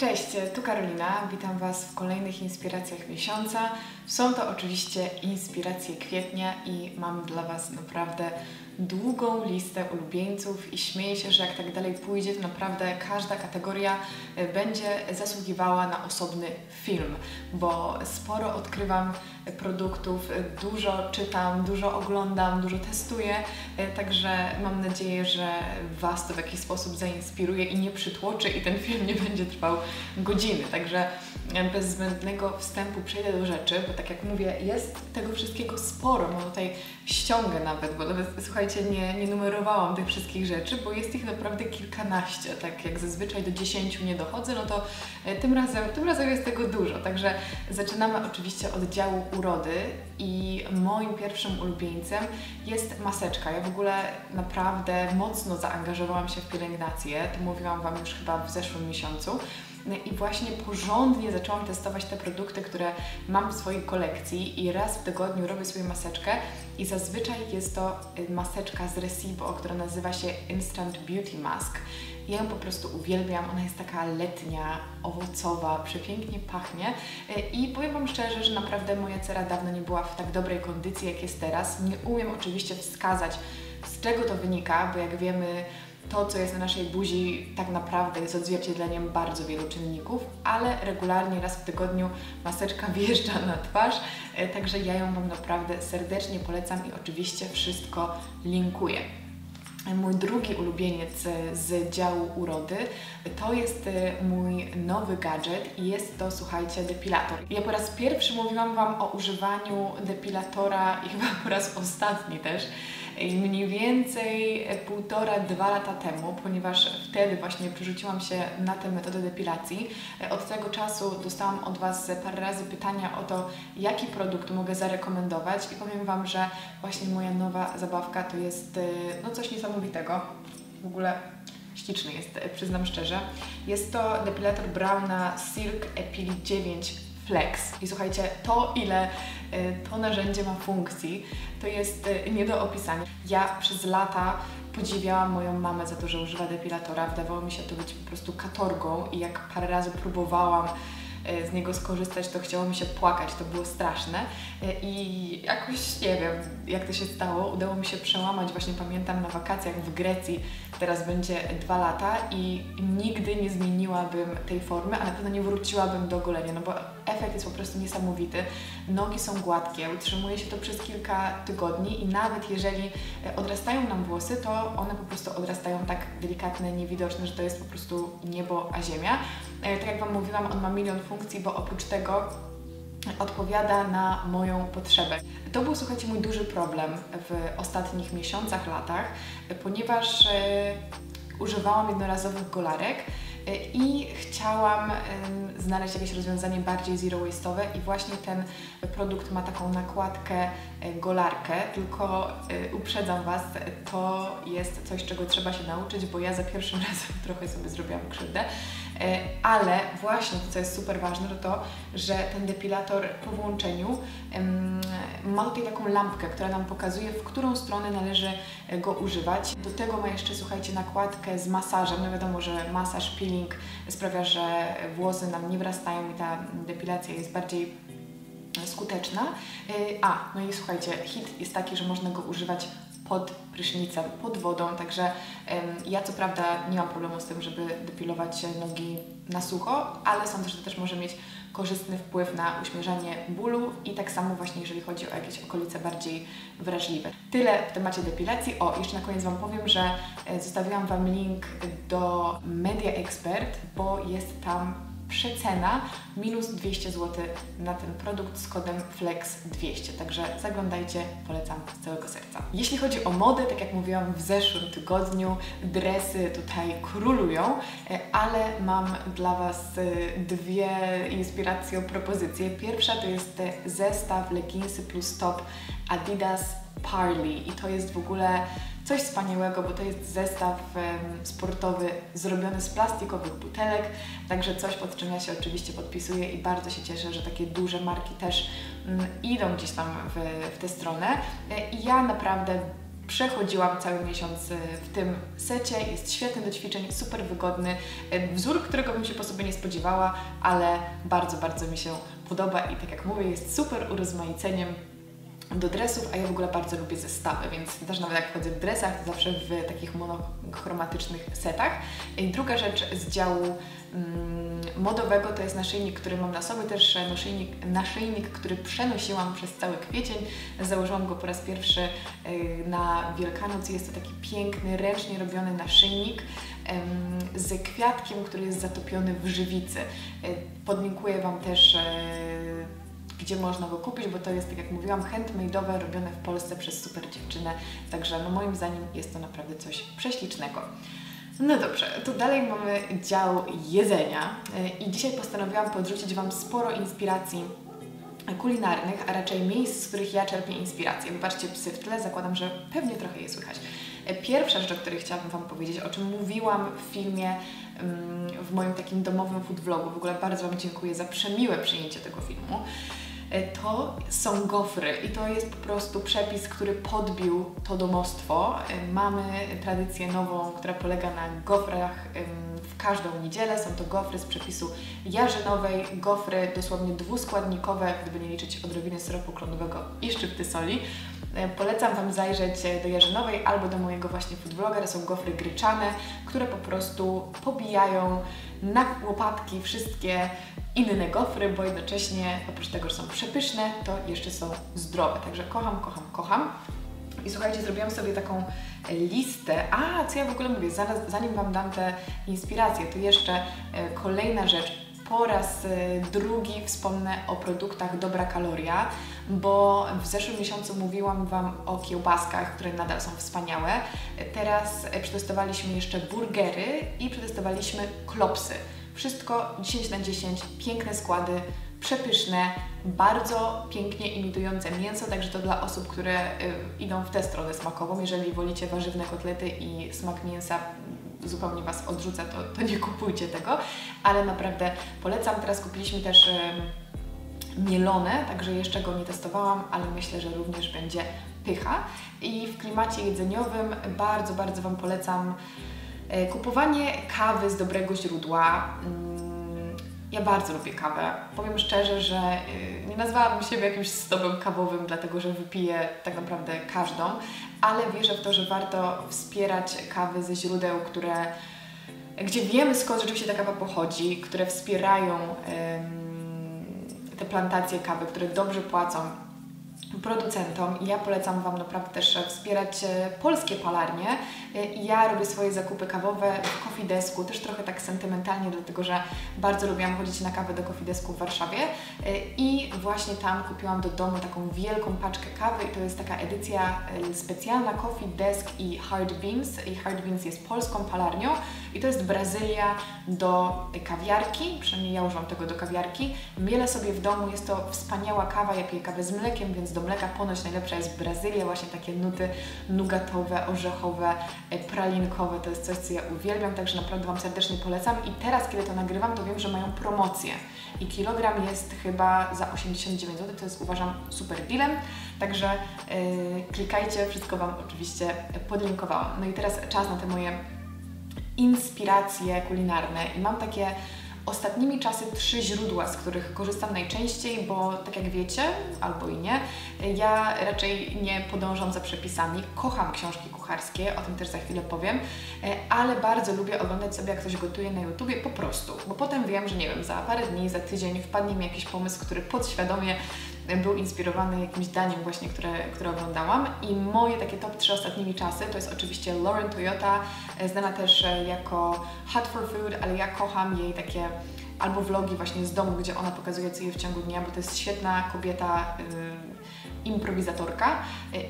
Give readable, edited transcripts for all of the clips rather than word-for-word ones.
Cześć, tu Karolina. Witam Was w kolejnych inspiracjach miesiąca. Są to oczywiście inspiracje kwietnia i mam dla Was naprawdę długą listę ulubieńców i śmieję się, że jak tak dalej pójdzie, to naprawdę każda kategoria będzie zasługiwała na osobny film, bo sporo odkrywam produktów, dużo czytam, dużo oglądam, dużo testuję, także mam nadzieję, że Was to w jakiś sposób zainspiruje i nie przytłoczy i ten film nie będzie trwał godziny, także bez zbędnego wstępu przejdę do rzeczy, bo tak jak mówię, jest tego wszystkiego sporo, bo tutaj ściągę nawet, bo nawet słuchajcie, nie numerowałam tych wszystkich rzeczy, bo jest ich naprawdę kilkanaście, tak jak zazwyczaj do 10 nie dochodzę, no to tym razem jest tego dużo, także zaczynamy oczywiście od działu urody i moim pierwszym ulubieńcem jest maseczka. Ja w ogóle naprawdę mocno zaangażowałam się w pielęgnację, to mówiłam Wam już chyba w zeszłym miesiącu, i właśnie porządnie zaczęłam testować te produkty, które mam w swojej kolekcji i raz w tygodniu robię sobie maseczkę i zazwyczaj jest to maseczka z Resibo, która nazywa się Instant Beauty Mask. Ja ją po prostu uwielbiam, ona jest taka letnia, owocowa, przepięknie pachnie i powiem Wam szczerze, że naprawdę moja cera dawno nie była w tak dobrej kondycji, jak jest teraz. Nie umiem oczywiście wskazać, z czego to wynika, bo jak wiemy, to, co jest na naszej buzi, tak naprawdę jest odzwierciedleniem bardzo wielu czynników, ale regularnie raz w tygodniu maseczka wjeżdża na twarz, także ja ją Wam naprawdę serdecznie polecam i oczywiście wszystko linkuję. Mój drugi ulubieniec z działu urody to jest mój nowy gadżet i jest to, słuchajcie, depilator. Ja po raz pierwszy mówiłam Wam o używaniu depilatora i chyba po raz ostatni też, mniej więcej 1,5–2 lata temu, ponieważ wtedy właśnie przerzuciłam się na tę metodę depilacji. Od tego czasu dostałam od Was parę razy pytania o to, jaki produkt mogę zarekomendować i powiem Wam, że właśnie moja nowa zabawka to jest no coś niesamowitego. W ogóle śliczny jest, przyznam szczerze. Jest to depilator Browna Silk Epil 9 Flex. I słuchajcie, to ile to narzędzie ma funkcji, to jest nie do opisania. Ja przez lata podziwiałam moją mamę za to, że używa depilatora. Wydawało mi się to być po prostu katorgą i jak parę razy próbowałam z niego skorzystać, to chciało mi się płakać, to było straszne i jakoś nie wiem, jak to się stało, udało mi się przełamać, właśnie pamiętam na wakacjach w Grecji, teraz będzie 2 lata i nigdy nie zmieniłabym tej formy, a na pewno nie wróciłabym do golenia, no bo efekt jest po prostu niesamowity, nogi są gładkie, utrzymuje się to przez kilka tygodni i nawet jeżeli odrastają nam włosy, to one po prostu odrastają tak delikatne, niewidoczne, że to jest po prostu niebo a ziemia. Tak jak Wam mówiłam, on ma milion funkcji, bo oprócz tego odpowiada na moją potrzebę. To był, słuchajcie, mój duży problem w ostatnich miesiącach, latach, ponieważ używałam jednorazowych golarek i chciałam znaleźć jakieś rozwiązanie bardziej zero-waste'owe i właśnie ten produkt ma taką nakładkę, golarkę, tylko uprzedzam Was, to jest coś, czego trzeba się nauczyć, bo ja za pierwszym razem trochę sobie zrobiłam krzywdę, ale właśnie to, co jest super ważne, to to, że ten depilator po włączeniu ma tutaj taką lampkę, która nam pokazuje, w którą stronę należy go używać. Do tego ma jeszcze, słuchajcie, nakładkę z masażem, no wiadomo, że masaż, peeling sprawia, że włosy nam nie wrastają i ta depilacja jest bardziej skuteczna. No i słuchajcie, hit jest taki, że można go używać pod prysznicem, pod wodą, także ja co prawda nie mam problemu z tym, żeby depilować nogi na sucho, ale sądzę, że to też może mieć korzystny wpływ na uśmierzanie bólu i tak samo właśnie, jeżeli chodzi o jakieś okolice bardziej wrażliwe. Tyle w temacie depilacji. O, jeszcze na koniec Wam powiem, że zostawiłam Wam link do Media Expert, bo jest tam przecena minus 200 zł na ten produkt z kodem FLEX200, także zaglądajcie, polecam z całego serca. Jeśli chodzi o modę, tak jak mówiłam w zeszłym tygodniu, dresy tutaj królują, ale mam dla Was dwie inspiracje, propozycje. Pierwsza to jest zestaw leginsy plus top Adidas Parley i to jest w ogóle coś wspaniałego, bo to jest zestaw sportowy zrobiony z plastikowych butelek, także coś, pod czym ja się oczywiście podpisuję i bardzo się cieszę, że takie duże marki też idą gdzieś tam w tę stronę. I ja naprawdę Przechodziłam cały miesiąc w tym secie, jest świetny do ćwiczeń, super wygodny, wzór, którego bym się po sobie nie spodziewała, ale bardzo, bardzo mi się podoba i tak jak mówię, jest super urozmaiceniem do dresów, a ja w ogóle bardzo lubię zestawy, więc też nawet jak chodzę w dresach, to zawsze w takich monochromatycznych setach. I druga rzecz z działu modowego to jest naszyjnik, który mam na sobie, też naszyjnik, który przenosiłam przez cały kwiecień. Założyłam go po raz pierwszy na Wielkanoc. Jest to taki piękny, ręcznie robiony naszyjnik z kwiatkiem, który jest zatopiony w żywicy. Podlinkuję Wam też, gdzie można go kupić, bo to jest, tak jak mówiłam, handmade'owe, robione w Polsce przez super dziewczynę, także no, moim zdaniem jest to naprawdę coś prześlicznego. No dobrze, to dalej mamy dział jedzenia i dzisiaj postanowiłam podrzucić Wam sporo inspiracji kulinarnych, a raczej miejsc, z których ja czerpię inspirację. Wybaczcie psy w tle, zakładam, że pewnie trochę je słychać. Pierwsza rzecz, o której chciałabym Wam powiedzieć, o czym mówiłam w filmie, w moim takim domowym food vlogu, w ogóle bardzo Wam dziękuję za przemiłe przyjęcie tego filmu, to są gofry i to jest po prostu przepis, który podbił to domostwo. Mamy tradycję nową, która polega na gofrach w każdą niedzielę. Są to gofry z przepisu Jarzynowej, gofry dosłownie dwuskładnikowe, gdyby nie liczyć odrobiny syropu klonowego i szczypty soli. Polecam Wam zajrzeć do Jarzynowej albo do mojego właśnie foodvloga. To są gofry gryczane, które po prostu pobijają na łopatki wszystkie inne gofry, bo jednocześnie oprócz tego, że są przepyszne, to jeszcze są zdrowe. Także kocham, kocham, kocham. I słuchajcie, zrobiłam sobie taką listę. A, co ja w ogóle mówię, zanim Wam dam te inspiracje, to jeszcze kolejna rzecz. Po raz drugi wspomnę o produktach Dobra Kaloria, bo w zeszłym miesiącu mówiłam Wam o kiełbaskach, które nadal są wspaniałe. Teraz przetestowaliśmy jeszcze burgery i przetestowaliśmy klopsy. Wszystko 10/10, piękne składy, przepyszne, bardzo pięknie imitujące mięso, także to dla osób, które idą w tę stronę smakową. Jeżeli wolicie warzywne kotlety i smak mięsa zupełnie Was odrzuca, to nie kupujcie tego, ale naprawdę polecam. Teraz kupiliśmy też mielone, także jeszcze go nie testowałam, ale myślę, że również będzie pycha. I w klimacie jedzeniowym bardzo, bardzo Wam polecam kupowanie kawy z dobrego źródła. Ja bardzo lubię kawę. Powiem szczerze, że nie nazwałabym siebie jakimś snobem kawowym, dlatego że wypiję tak naprawdę każdą, ale wierzę w to, że warto wspierać kawy ze źródeł, gdzie wiemy, skąd rzeczywiście ta kawa pochodzi, które wspierają te plantacje kawy, które dobrze płacą producentom. Ja polecam Wam naprawdę też wspierać polskie palarnie. Ja robię swoje zakupy kawowe w Coffeedesku, też trochę tak sentymentalnie, dlatego że bardzo lubiłam chodzić na kawę do Coffeedesku w Warszawie i właśnie tam kupiłam do domu taką wielką paczkę kawy i to jest taka edycja specjalna Coffeedesk i Hard Beans. I Hard Beans jest polską palarnią i to jest Brazylia do kawiarki, przynajmniej ja używam tego do kawiarki. Mielę sobie w domu, jest to wspaniała kawa, ja piję kawę z mlekiem, więc do mleka ponoć najlepsza jest Brazylia, właśnie takie nuty nugatowe, orzechowe, pralinkowe, to jest coś, co ja uwielbiam, także naprawdę Wam serdecznie polecam. I teraz, kiedy to nagrywam, to wiem, że mają promocję i kilogram jest chyba za 89 zł, to jest, uważam, super dealem, także klikajcie, wszystko Wam oczywiście podlinkowałam. No i teraz czas na te moje inspiracje kulinarne i mam takie ostatnimi czasy 3 źródła, z których korzystam najczęściej, bo tak jak wiecie, albo i nie, ja raczej nie podążam za przepisami. Kocham książki kucharskie, o tym też za chwilę powiem, ale bardzo lubię oglądać sobie, jak ktoś gotuje na YouTubie po prostu, bo potem wiem, że nie wiem, za parę dni, za tydzień wpadnie mi jakiś pomysł, który podświadomie był inspirowany jakimś daniem właśnie, które oglądałam. I moje takie top 3 ostatnimi czasy to jest oczywiście Lauren Toyota, znana też jako Hot for Food, ale ja kocham jej takie albo vlogi właśnie z domu, gdzie ona pokazuje, co je w ciągu dnia, bo to jest świetna kobieta, improwizatorka.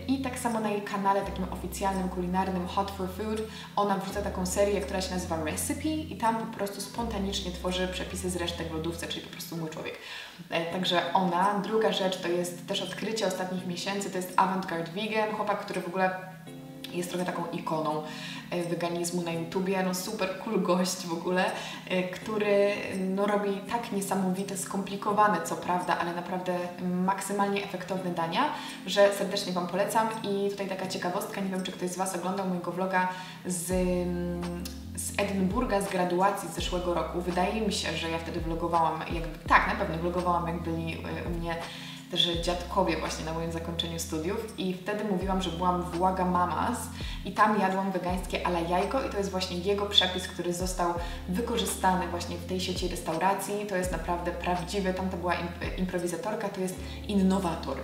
I tak samo na jej kanale takim oficjalnym, kulinarnym Hot for Food ona wrzuca taką serię, która się nazywa Recipe i tam po prostu spontanicznie tworzy przepisy z resztek w lodówce, czyli po prostu mój człowiek. Także ona. Druga rzecz to jest też odkrycie ostatnich miesięcy, to jest Avantgarde Vegan, chłopak, który w ogóle jest trochę taką ikoną weganizmu na YouTubie, no super cool gość w ogóle, który no, robi tak niesamowite, skomplikowane co prawda, ale naprawdę maksymalnie efektowne dania, że serdecznie Wam polecam. I tutaj taka ciekawostka, nie wiem czy ktoś z Was oglądał mojego vloga z Edynburga, z graduacji z zeszłego roku. Wydaje mi się, że ja wtedy vlogowałam, jakby, tak, na pewno vlogowałam, jak byli u mnie też dziadkowie właśnie na moim zakończeniu studiów, i wtedy mówiłam, że byłam w Wagamamas i tam jadłam wegańskie ala jajko, i to jest właśnie jego przepis, który został wykorzystany właśnie w tej sieci restauracji. To jest naprawdę prawdziwe, tam to była improwizatorka, to jest innowator.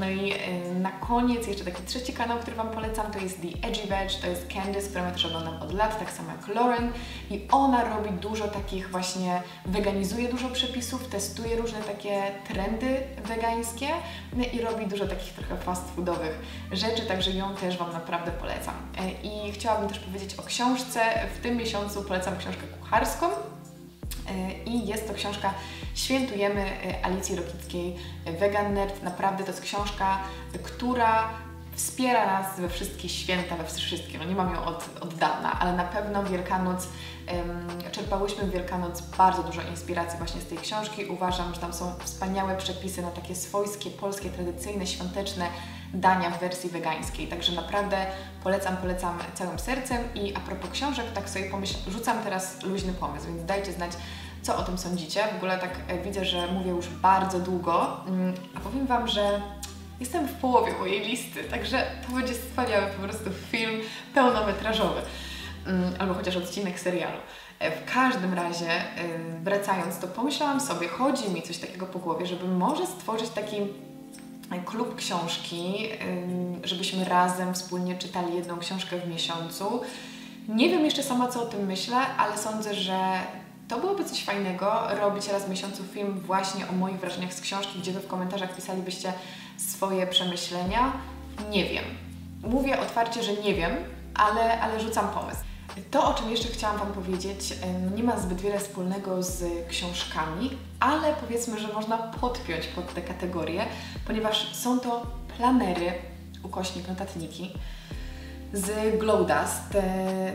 No i na koniec jeszcze taki trzeci kanał, który Wam polecam, to jest The Edgy Veg, to jest Candice, którą ja też oglądam od lat, tak samo jak Lauren, i ona robi dużo takich właśnie, weganizuje dużo przepisów, testuje różne takie trendy wegańskie i robi dużo takich trochę fast foodowych rzeczy, także ją też Wam naprawdę polecam. I chciałabym też powiedzieć o książce. W tym miesiącu polecam książkę kucharską. I jest to książka Świętujemy Alicji Rokickiej, Vegan Nerd. Naprawdę to jest książka, która wspiera nas we wszystkie święta, we wszystkie. No nie mam ją od dawna, ale na pewno Wielkanoc, czerpałyśmy w Wielkanoc bardzo dużo inspiracji właśnie z tej książki. Uważam, że tam są wspaniałe przepisy na takie swojskie, polskie, tradycyjne, świąteczne dania w wersji wegańskiej, także naprawdę polecam całym sercem. I a propos książek, tak sobie rzucam teraz luźny pomysł, więc dajcie znać, co o tym sądzicie. W ogóle tak widzę, że mówię już bardzo długo, a powiem Wam, że jestem w połowie mojej listy, także to będzie wspaniały po prostu film pełnometrażowy, albo chociaż odcinek serialu. W każdym razie, wracając, to pomyślałam sobie, chodzi mi coś takiego po głowie, żeby może stworzyć taki klub książki, żebyśmy razem wspólnie czytali jedną książkę w miesiącu. Nie wiem jeszcze sama, co o tym myślę, ale sądzę, że to byłoby coś fajnego, robić raz w miesiącu film właśnie o moich wrażeniach z książki, gdzie Wy w komentarzach pisalibyście swoje przemyślenia. Nie wiem. Mówię otwarcie, że nie wiem, ale rzucam pomysł. To, o czym jeszcze chciałam Wam powiedzieć, nie ma zbyt wiele wspólnego z książkami, ale powiedzmy, że można podpiąć pod tę kategorię, ponieważ są to planery, ukośnik notatniki, z GlowDust.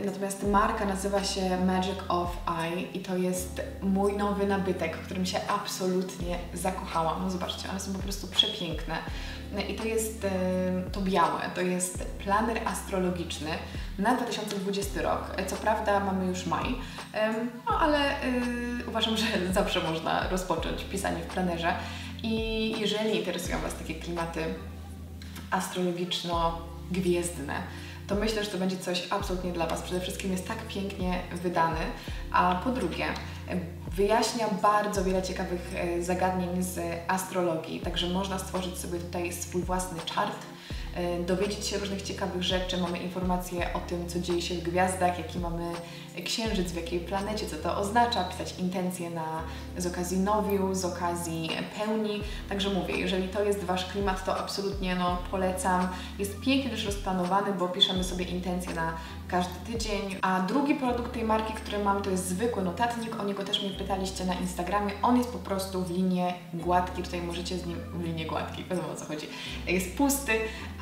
Natomiast marka nazywa się Magic of I i to jest mój nowy nabytek, w którym się absolutnie zakochałam. No zobaczcie, one są po prostu przepiękne. I to jest to białe, to jest planer astrologiczny na 2020 rok. Co prawda mamy już maj, no ale uważam, że zawsze można rozpocząć pisanie w planerze. I jeżeli interesują Was takie klimaty astrologiczno-gwiezdne, to myślę, że to będzie coś absolutnie dla Was. Przede wszystkim jest tak pięknie wydany, a po drugie wyjaśnia bardzo wiele ciekawych zagadnień z astrologii, także można stworzyć sobie tutaj swój własny czart, dowiedzieć się różnych ciekawych rzeczy. Mamy informacje o tym, co dzieje się w gwiazdach, jaki mamy księżyc, w jakiej planecie, co to oznacza, pisać intencje z okazji nowiu, z okazji pełni. Także mówię, jeżeli to jest Wasz klimat, to absolutnie no, polecam. Jest pięknie też rozplanowany, bo piszemy sobie intencje na każdy tydzień. A drugi produkt tej marki, który mam, to jest zwykły notatnik. O niego też mnie pytaliście na Instagramie. On jest po prostu w linie gładki. Tutaj możecie z nim... w linie gładki, wiadomo o co chodzi. Jest pusty,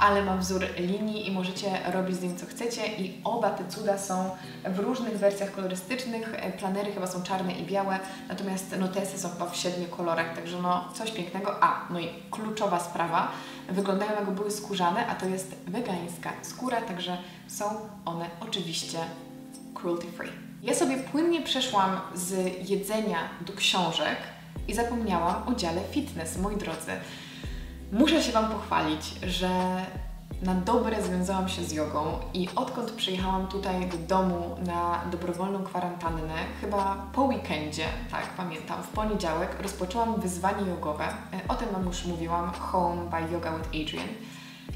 ale ma wzór linii i możecie robić z nim co chcecie. I oba te cuda są w różnych wersjach kolorystycznych. Planery chyba są czarne i białe, natomiast notesy są chyba w 7 kolorach, także no coś pięknego. A, no i kluczowa sprawa, wyglądają jakby były skórzane, a to jest wegańska skóra, także są one oczywiście cruelty free. Ja sobie płynnie przeszłam z jedzenia do książek i zapomniałam o dziale fitness, moi drodzy. Muszę się Wam pochwalić, że na dobre związałam się z jogą i odkąd przyjechałam tutaj do domu na dobrowolną kwarantannę, chyba po weekendzie, tak pamiętam, w poniedziałek rozpoczęłam wyzwanie jogowe, o tym Wam już mówiłam, Home by Yoga with Adriene,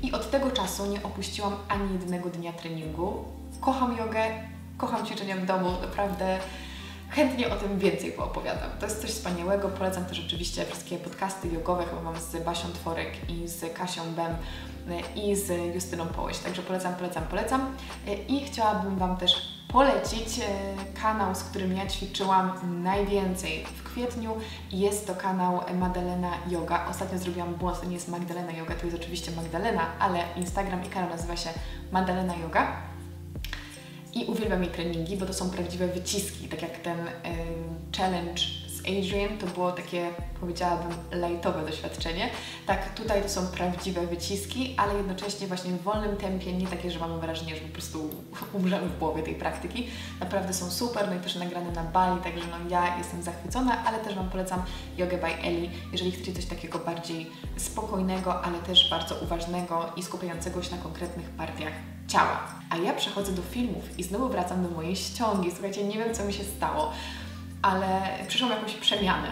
i od tego czasu nie opuściłam ani jednego dnia treningu. Kocham jogę, kocham ćwiczenia w domu, naprawdę chętnie o tym więcej poopowiadam. To jest coś wspaniałego. Polecam też oczywiście wszystkie podcasty jogowe, chyba mam z Basią Tworek i z Kasią Bem i z Justyną Połoś. Także polecam. I chciałabym Wam też polecić kanał, z którym ja ćwiczyłam najwięcej w kwietniu. Jest to kanał Madalena Yoga. Ostatnio zrobiłam błąd, to nie jest Magdalena Yoga, to jest oczywiście Magdalena, ale Instagram i kanał nazywa się Madalena Yoga. I uwielbiam jej treningi, bo to są prawdziwe wyciski, tak jak ten challenge z Adriene, to było takie, powiedziałabym, lightowe doświadczenie. Tak, tutaj to są prawdziwe wyciski, ale jednocześnie właśnie w wolnym tempie, nie takie, że mamy wrażenie, że po prostu umrzemy w połowie tej praktyki. Naprawdę są super, no i też nagrane na Bali, także no ja jestem zachwycona, ale też Wam polecam Yoga by Ellie, jeżeli chcecie coś takiego bardziej spokojnego, ale też bardzo uważnego i skupiającego się na konkretnych partiach ciała. A ja przechodzę do filmów i znowu wracam do mojej ściągi. Słuchajcie, nie wiem, co mi się stało, ale przyszłam jakąś przemianę.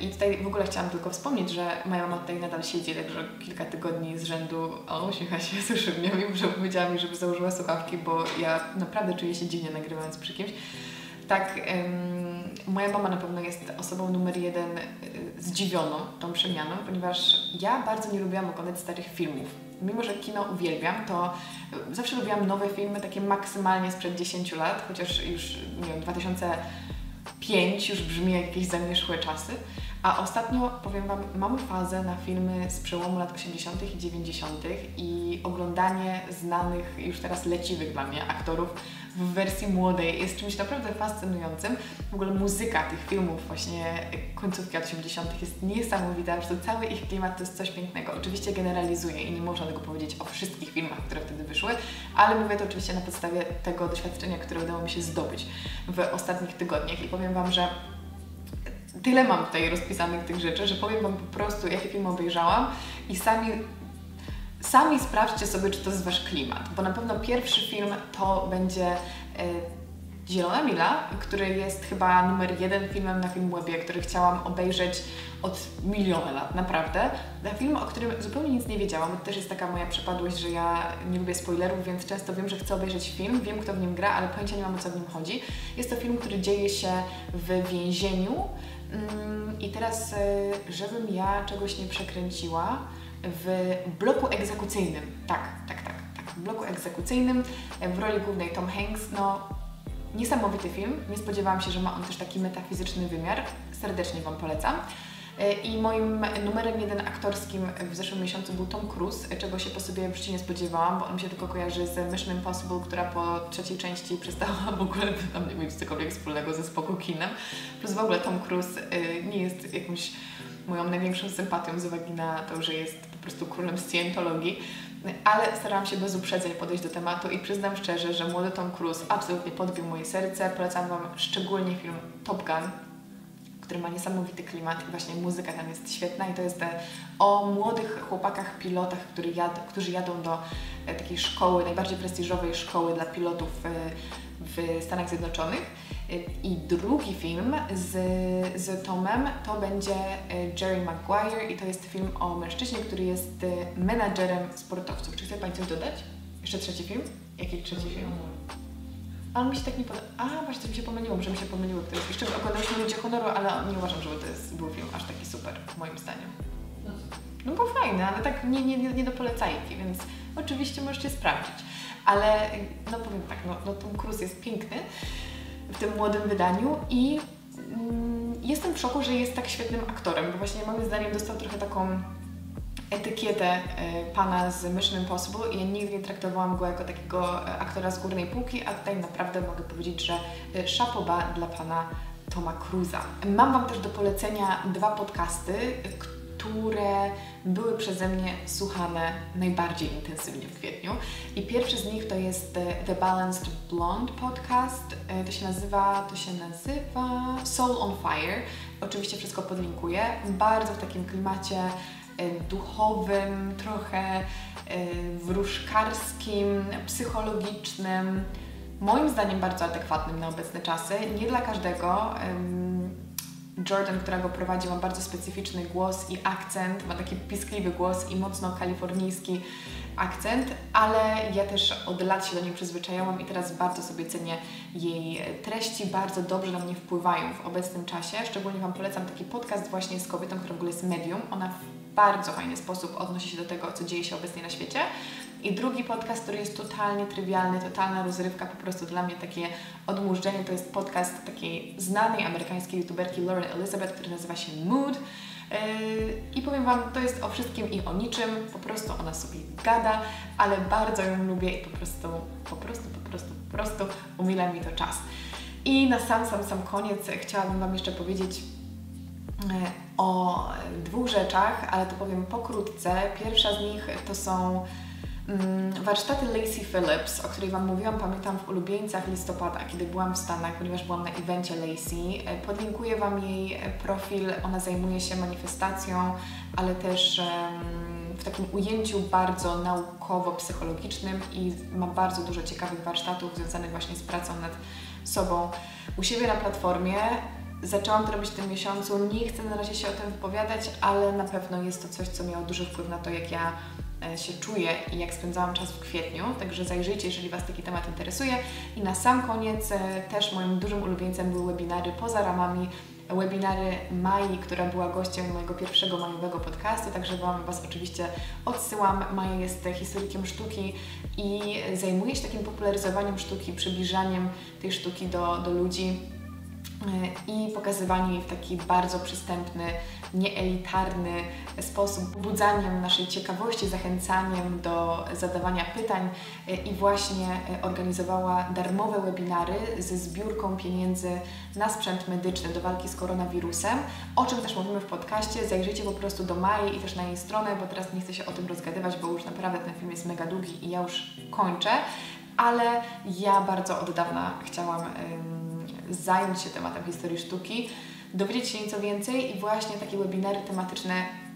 I tutaj w ogóle chciałam tylko wspomnieć, że moja mama tutaj nadal siedzi, także kilka tygodni z rzędu uśmiecha się, słyszy mnie, mimo że powiedziała mi, żeby założyła słuchawki, bo ja naprawdę czuję się dziwnie nagrywając przy kimś. Tak, moja mama na pewno jest osobą numer 1 zdziwioną tą przemianą, ponieważ ja bardzo nie lubiłam oglądać starych filmów. Mimo że kino uwielbiam, to zawsze lubiłam nowe filmy, takie maksymalnie sprzed 10 lat, chociaż już, nie wiem, 2005 już brzmi jak jakieś zamierzchłe czasy. A ostatnio, powiem Wam, mamy fazę na filmy z przełomu lat 80. i 90. i oglądanie znanych, już teraz leciwych dla mnie aktorów w wersji młodej jest czymś naprawdę fascynującym. W ogóle muzyka tych filmów właśnie końcówki lat 80. jest niesamowita, że to cały ich klimat to jest coś pięknego. Oczywiście generalizuję i nie można tego powiedzieć o wszystkich filmach, które wtedy wyszły, ale mówię to oczywiście na podstawie tego doświadczenia, które udało mi się zdobyć w ostatnich tygodniach i powiem Wam, że tyle mam tutaj rozpisanych tych rzeczy, że powiem Wam po prostu, jakie filmy obejrzałam i sami sprawdźcie sobie, czy to jest Wasz klimat, bo na pewno pierwszy film to będzie Zielona Mila, który jest chyba numer 1 filmem na Filmwebie, który chciałam obejrzeć od miliona lat, naprawdę. Film, o którym zupełnie nic nie wiedziałam, to też jest taka moja przypadłość, że ja nie lubię spoilerów, więc często wiem, że chcę obejrzeć film, wiem, kto w nim gra, ale pojęcia nie mam, o co w nim chodzi. Jest to film, który dzieje się w więzieniu i teraz, żebym ja czegoś nie przekręciła, w bloku egzekucyjnym, tak, w bloku egzekucyjnym, w roli głównej Tom Hanks, no... Niesamowity film, nie spodziewałam się, że ma on też taki metafizyczny wymiar, serdecznie Wam polecam. I moim numerem 1 aktorskim w zeszłym miesiącu był Tom Cruise, czego się po sobie w życiu nie spodziewałam, bo on mi się tylko kojarzy z Mission Impossible, która po 3. części przestała w ogóle nie mieć cokolwiek wspólnego ze spoko kinem. Plus w ogóle Tom Cruise nie jest jakąś moją największą sympatią z uwagi na to, że jest po prostu królem scjentologii. Ale starałam się bez uprzedzeń podejść do tematu i przyznam szczerze, że młody Tom Cruise absolutnie podbił moje serce. Polecam Wam szczególnie film Top Gun, który ma niesamowity klimat i właśnie muzyka tam jest świetna i to jest o młodych chłopakach pilotach, którzy jadą do takiej szkoły, najbardziej prestiżowej szkoły dla pilotów w Stanach Zjednoczonych. I drugi film z Tomem to będzie Jerry Maguire i to jest film o mężczyźnie, który jest menadżerem sportowców. Czy chce Pani coś dodać? Jeszcze trzeci film? Jaki trzeci film? Ale mi się tak nie podoba. A, właśnie, to mi się pomyliło, że mi się pomyliło. To jest jeszcze oglądaliśmy Ludzie Honoru, ale nie uważam, żeby to był film aż taki super, moim zdaniem. No bo fajny, ale tak nie do polecajki, więc oczywiście możecie sprawdzić. Ale no powiem tak, no Tom Cruise jest piękny w tym młodym wydaniu i jestem w szoku, że jest tak świetnym aktorem, bo właśnie moim zdaniem dostał trochę taką etykietę pana z Mission Impossible i ja nigdy nie traktowałam go jako takiego aktora z górnej półki, a tutaj naprawdę mogę powiedzieć, że chapeau bas dla pana Toma Cruise'a. Mam Wam też do polecenia 2 podcasty, które były przeze mnie słuchane najbardziej intensywnie w kwietniu. I pierwszy z nich to jest The Balanced Blonde podcast, to się nazywa Soul on Fire. Oczywiście wszystko podlinkuję, bardzo w takim klimacie duchowym, trochę wróżkarskim, psychologicznym, moim zdaniem bardzo adekwatnym na obecne czasy, nie dla każdego. Jordan, która go prowadzi, ma bardzo specyficzny głos i akcent, ma taki piskliwy głos i mocno kalifornijski akcent, ale ja też od lat się do niej przyzwyczaiłam i teraz bardzo sobie cenię jej treści, bardzo dobrze na mnie wpływają w obecnym czasie. Szczególnie Wam polecam taki podcast właśnie z kobietą, która w ogóle jest medium. Ona w bardzo fajny sposób odnosi się do tego, co dzieje się obecnie na świecie I drugi podcast, który jest totalnie trywialny, totalna rozrywka, po prostu dla mnie takie odmurzenie, to jest podcast takiej znanej amerykańskiej youtuberki Lauren Elizabeth, który nazywa się Mood. I powiem Wam, to jest o wszystkim i o niczym, po prostu ona sobie gada, ale bardzo ją lubię i po prostu umila mi to czas. I na sam koniec chciałabym Wam jeszcze powiedzieć o dwóch rzeczach, ale to powiem pokrótce. Pierwsza z nich to są warsztaty Lacey Phillips, o której Wam mówiłam, pamiętam, w ulubieńcach listopada, kiedy byłam w Stanach, ponieważ byłam na evencie Lacey. Podlinkuję Wam jej profil, ona zajmuje się manifestacją, ale też w takim ujęciu bardzo naukowo-psychologicznym i ma bardzo dużo ciekawych warsztatów związanych właśnie z pracą nad sobą u siebie na platformie. Zaczęłam to robić w tym miesiącu, nie chcę na razie się o tym wypowiadać, ale na pewno jest to coś, co miało duży wpływ na to, jak ja się czuję i jak spędzałam czas w kwietniu, także zajrzyjcie, jeżeli Was taki temat interesuje. I na sam koniec też moim dużym ulubieńcem były webinary poza ramami, webinary Mai, która była gościem mojego pierwszego majowego podcastu, także Wam Was oczywiście odsyłam. Maja jest historykiem sztuki i zajmuje się takim popularyzowaniem sztuki, przybliżaniem tej sztuki do ludzi i pokazywanie jej w taki bardzo przystępny, nieelitarny sposób, budzaniem naszej ciekawości, zachęcaniem do zadawania pytań i właśnie organizowała darmowe webinary ze zbiórką pieniędzy na sprzęt medyczny do walki z koronawirusem, o czym też mówimy w podcaście. Zajrzyjcie po prostu do Mai i też na jej stronę, bo teraz nie chcę się o tym rozgadywać, bo już naprawdę ten film jest mega długi i ja już kończę, ale ja bardzo od dawna chciałam zająć się tematem historii sztuki, dowiedzieć się nieco więcej i właśnie takie webinary tematyczne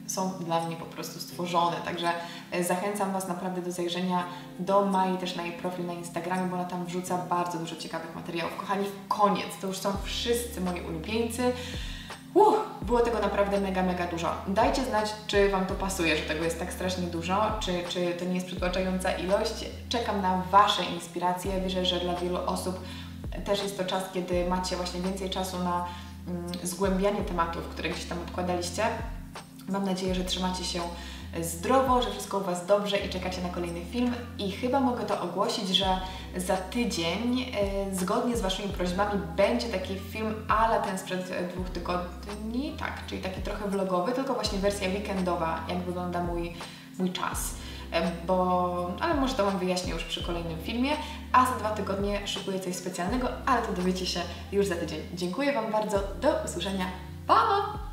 są dla mnie po prostu stworzone, także zachęcam Was naprawdę do zajrzenia do Mai, też na jej profil na Instagramie, bo ona tam wrzuca bardzo dużo ciekawych materiałów. Kochani, koniec, to już są wszyscy moi ulubieńcy. Było tego naprawdę mega dużo. Dajcie znać, czy Wam to pasuje, że tego jest tak strasznie dużo, czy to nie jest przytłaczająca ilość. Czekam na Wasze inspiracje, wierzę, że dla wielu osób też jest to czas, kiedy macie właśnie więcej czasu na zgłębianie tematów, które gdzieś tam odkładaliście. Mam nadzieję, że trzymacie się zdrowo, że wszystko u Was dobrze i czekacie na kolejny film. I chyba mogę to ogłosić, że za tydzień, zgodnie z Waszymi prośbami, będzie taki film ala ten sprzed 2 tygodni, tak, czyli taki trochę vlogowy, tylko właśnie wersja weekendowa, jak wygląda mój czas. Ale może to Wam wyjaśnię już przy kolejnym filmie, a za 2 tygodnie szykuję coś specjalnego, ale to dowiecie się już za tydzień. Dziękuję Wam bardzo, do usłyszenia, pa!